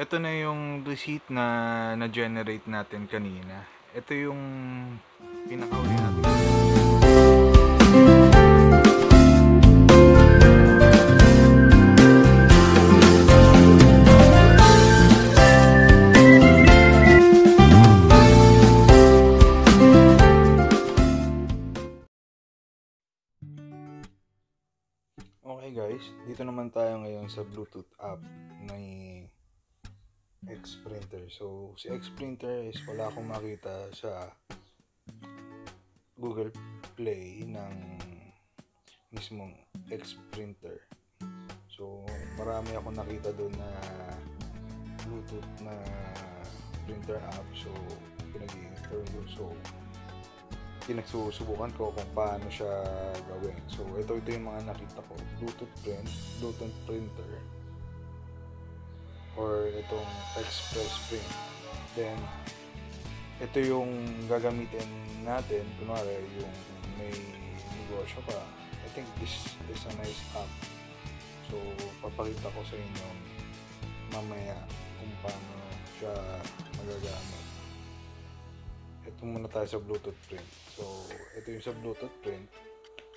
Ito na yung receipt na na-generate natin kanina. Ito yung pinakauli natin. Okay guys, dito naman tayo ngayon sa Bluetooth app ng Xprinter. So, si Xprinter is wala akong makita sa Google Play ng mismong Xprinter. So, marami akong nakita doon na Bluetooth na printer app. So, pinag-i-install doon. So, pinagsusubukan ko kung paano siya gawin. So, ito yung mga nakita ko. Bluetooth Print, Bluetooth Printer, or itong Express Print. Then, ito yung gagamitin natin. Kunwari, yung may negosyo pa. I think this is a nice app. So, papakita ko sa inyo mamaya kung paano siya magagamit. Ito muna tayo sa Bluetooth Print. So, ito yung sa Bluetooth Print.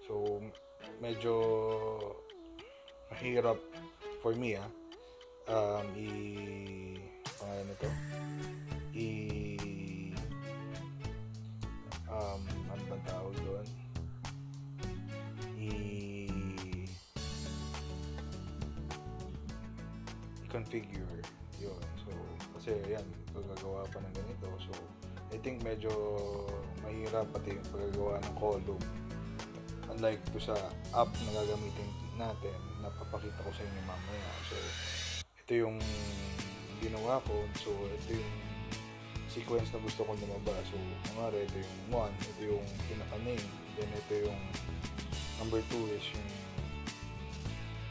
So, medyo mahirap for me, ah. I configure yun. So, kasi yan, pagagawa pa ng ganito. So, I think medyo mahirap pati yung pagagawa ng column. Unlike to sa app na gagamitin natin, napapakita ko sa inyo mamaya. So, ito yung ginawa ko. So, ito yung sequence na gusto ko lumaba. So, kumari, ito yung 1, ito yung pinaka-name. Then, ito yung number 2 is yung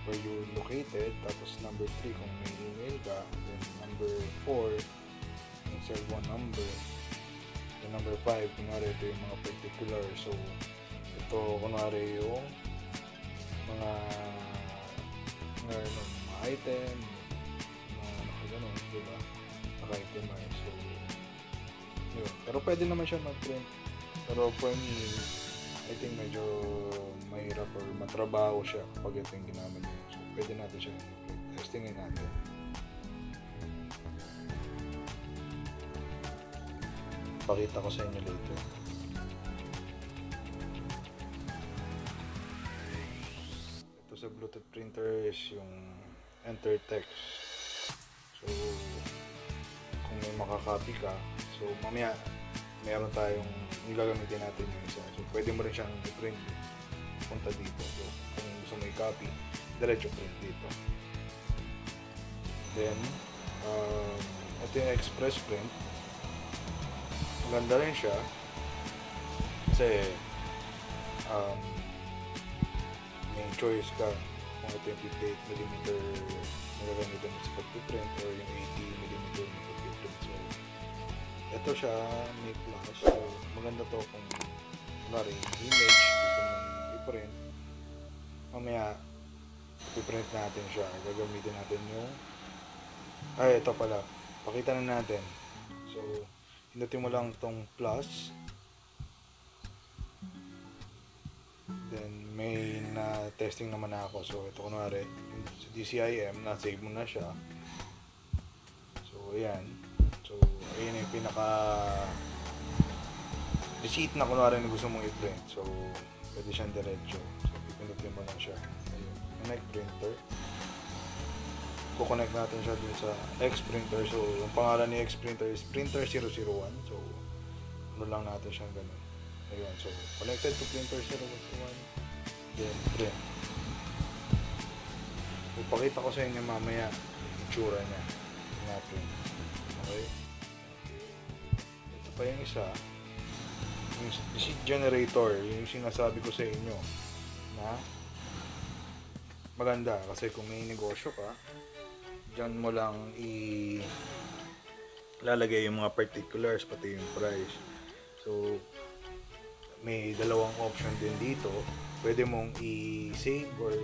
where you located. Tapos, number 3 kung may email ka. Then, number 4, yung cell phone number. Then, number 5, kumari, ito yung mga particular. So, ito, kumari, yung mga item, ganun, diba? Naka-itemize. So, yun. Pero pwede naman siya mag-print. Pero for me, I think medyo mahirap or matrabaho siya kapag ito yung ginamit niya. So, pwede natin siya mag-print. Testingin natin. Pakita ko sa inyo later. Ito sa Bluetooth printer is yung enter text. So, kung may makakopy ka, so mamaya mayroon tayong gagamitin natin yung isa. So, pwede mo rin siyang i-print punta dito. So, kung gusto mo i-copy, diretso print dito. Then, ito yung Express Print. Maganda rin siya. Kasi, may choice ka kung ito yung 58mm nagagamitin mo sa pagpiprint or yung 80mm na pagpiprint. So, ito siya, may plus. So, maganda to kung kunwari image gusto mong iprint. Mamaya, iprint natin siya. Gagamitin natin yung ito pala. Pakita na natin. So, hindutin mo lang tong plus. Then, may na-testing naman ako. So, ito kunwari, sa DCIM, na-save mo na siya. So, ayan. So, ayan yung pinaka-receipt na kunwari na gusto mong i-print. So, pwede siyang diretso. So, ipindutin mo lang siya. Ayan. Connect printer. Kukonect natin siya dun sa Xprinter. So, yung pangalan ni Xprinter is Printer 001. So, ano lang natin siyang ganun. Ayan, so connected to printer 001, then print. Ipakita ko sa inyo mamaya yung itsura niya na print. Okay, ito pa yung isa, yung sheet generator, yung sinasabi ko sa inyo na maganda kasi kung may negosyo ka, dyan mo lang ilalagay yung mga particulars pati yung price. So, may dalawang option din dito. Pwede mong i-save or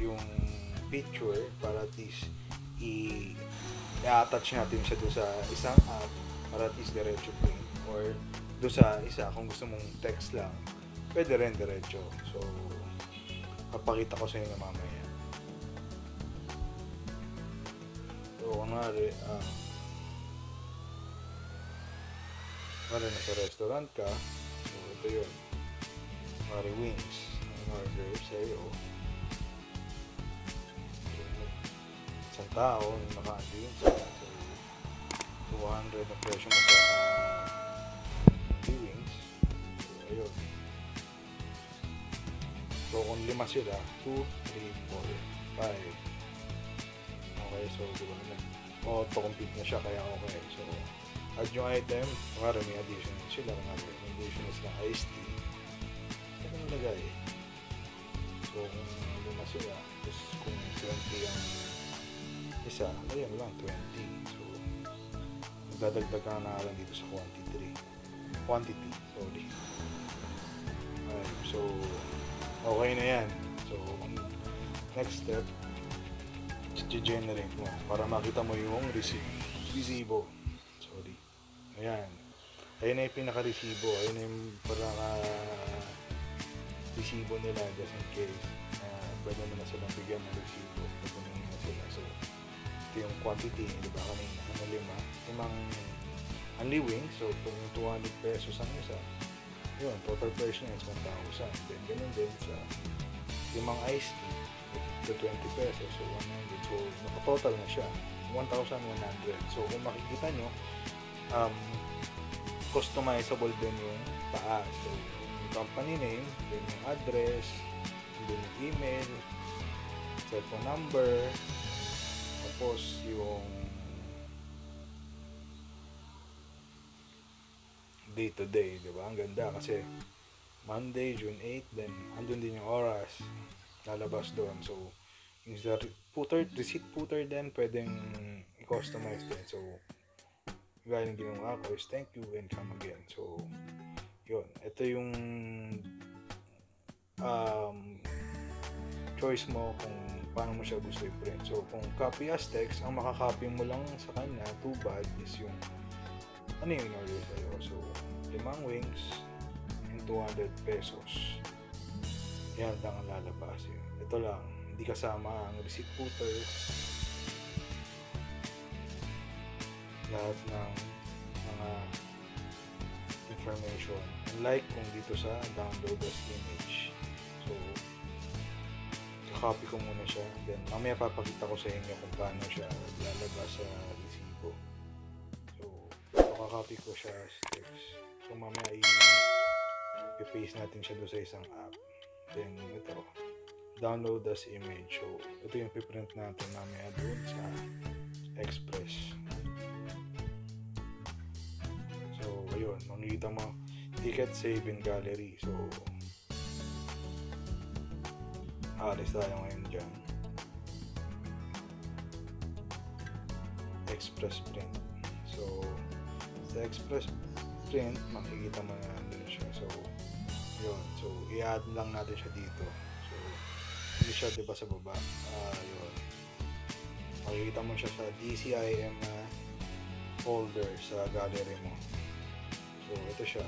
yung picture para at least i-attach natin siya doon sa isang app para at least diretso print, or doon sa isa kung gusto mong text lang, pwede rin diretso. So, papakita ko sa inyo mamaya. So, kunwari, kunwari nasa restaurant ka, so ito yun, kunwari wings, order sa'yo. Isang tao, nakaano yun sa 200 na presyo mo sa wings. So, ayun. So, kung lima sila, 2, 3, 4, 5. Okay, so, diba na? Auto-complete na siya, kaya okay. So, add yung item. Kumari, may additionals sila. Kumari, may additionals na iced tea. Ito na nagay. So, kung lima sila, tapos kung 20 ang isa, ayun lang, 20. So, magdadagdag ka na lang dito sa quantity. Sorry. Alright, so, okay na yan. So, next step, generate mo para makita mo yung resibo. Sorry. Ayan. Ayun na yung pinaka-resibo. Ayun na yung pinaka-resibo nila, just in case. Pwede mo na silang bigyan ng resibo. Pwede mo na sila. So, ito yung quantity. Diba kanina? Ano, limang unliwing. So, kung 200 pesos ang isa, yun, total price niya is 1,000. Then, ganun din sa limang iced tea, the 20 pesos, so 100. So, nakatotal na siya, 1,100. So, kung makikita nyo, customizable din yung taas. So, yung company name, then yung address, then yung email, cellphone number, tapos yung day to day, di ba? Ang ganda kasi Monday, June 8, then andun din yung oras, lalabas doon. So, yung receipt footer din, pwedeng i-customize din. So, gaya ng ginawa ko is thank you and come again. So, yun. Ito yung choice mo kung paano mo siya gusto i-print. So, kung copy as text, ang makakopy mo lang sa kanya, too bad, is yung ano yung in-order sa'yo. So, limang wings and 200 pesos. Yan lang ang lalabas. Ito lang. Hindi kasama ang receipt footer. Lahat ng mga information. Unlike kung dito sa download as image. So, copy ko muna siya. Then, mamaya papakita ko sa inyo kung paano siya lalabas sa resibo. Copy ko siya as text. So, mamaya i-paste natin siya doon sa isang app. Then, ito. Download as image. So, ito yung piprint natin mamaya doon sa Express. So, ayun. Makikita mo, ticket, save, and gallery. So, alis tayo ngayon dyan. Express Print. So, sa Express Print, makikita mo na nandun siya. So, yun. So, i-add lang natin siya dito. So, hindi siya, diba, sa baba? Yun. Makikita mo siya sa DCIM folder sa gallery mo. So, ito siya.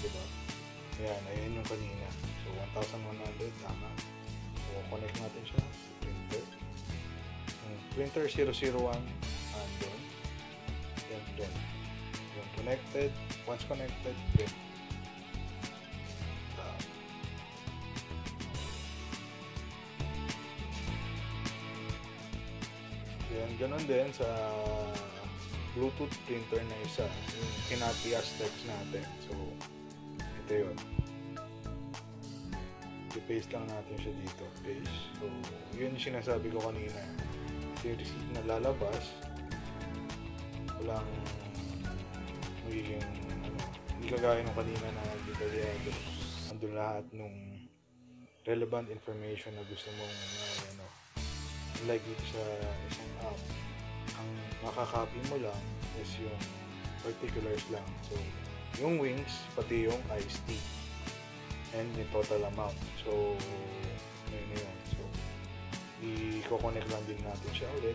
Diba? Ayan. Ayan yung kanina. So, 1,100. Tama. So, connect natin siya sa printer. Yung printer 001. Andun. Then, print. Connected, once connected, print. Then, ganun din sa Bluetooth printer na isa, yung kinopy as text natin. So, ito yun. I-paste lang natin siya dito. Paste. So, yun yung sinasabi ko kanina. Ito yung receipt na lalabas. Walang magiging, ano, hindi kagaya nung kanina na detalyado. Andun lahat nung relevant information na gusto mong, ano, like dito sa isang app, ang makakopy mo lang is yung particulars lang. So, yung wings, pati yung iced tea, and yung total amount. So, yun yun. So, i-coconnect lang din natin siya ulit.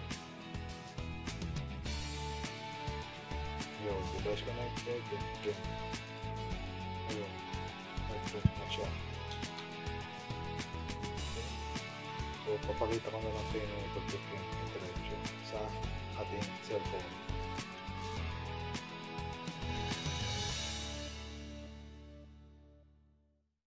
device connected, then trim. Here, okay. So, papakita ko na lang sa inyo yung pag-print interaction sa ating cellphone.